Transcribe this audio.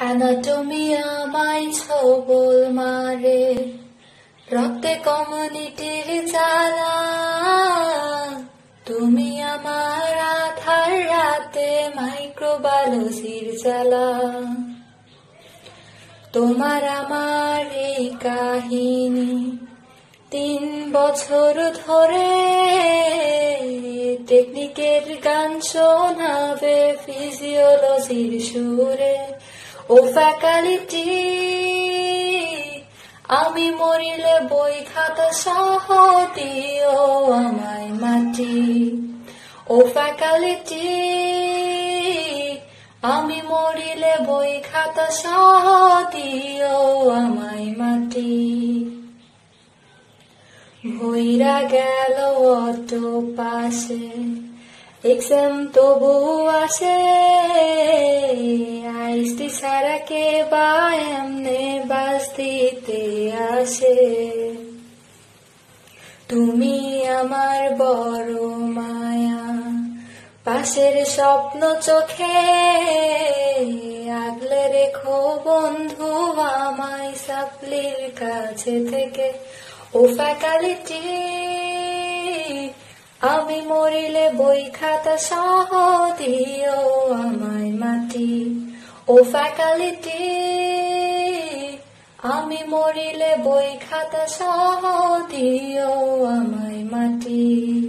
অ্যানাটমিয়ামাই ছবল মারে রক্তে কমিউনিটির জ্বালা তুমি আমার আধার রাতে মাইক্রোবায়োলজির জ্বালা তোমার আমার এই কাহিনী 3 বছর ধরে টেকনিকের গান শোনাবে ফিজিওলজির সুরে ও ফ্যাকাল্টি আমি মরিলে বই খাতা সহ দিও আমায় মাটি ও ফ্যাকাল্টি আমি মরিলে বই খাতা সহ দিও আমায় মাটি ভয়রা গেল অত পাশে এক্সাম তবু আসে আইসটি সারা কে বা এমনে বাস্তিতে আসে তুমি আমার বড় মায়া পাশের স্বপ্ন চোখে আগলে রেখো বন্ধু আমায় সাপ্লির কাছে থেকে ও ফ্যাকাল্টি আমি মরিলে বই খাতা সহ দিও আমায় মাটি ও ফ্যাকাল্টি আমি মরিলে বই খাতা সহ দিও আমায় মাটি।